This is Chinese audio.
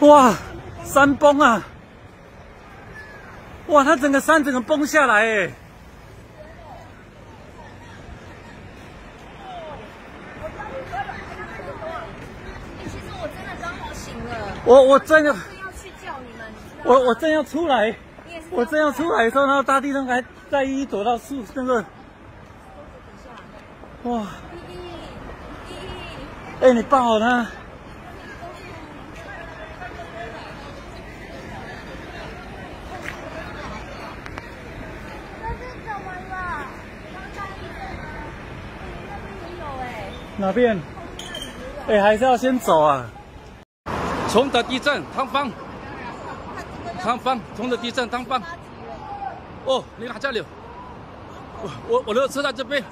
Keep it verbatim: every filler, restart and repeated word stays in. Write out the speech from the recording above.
哇，山崩啊！哇，它整个山整个崩下来哎！其实我真的刚好醒了。我我真的。要去叫你们。我我正要出来，我正要出来的时候，然后大地震还在一一躲到树那个。哇！哎、欸，你抱好它。 哪边？哎、欸，还是要先走啊！崇德地震，汤方，汤方，崇德地震，汤方。哦，你哪家里？我我我的车在这边。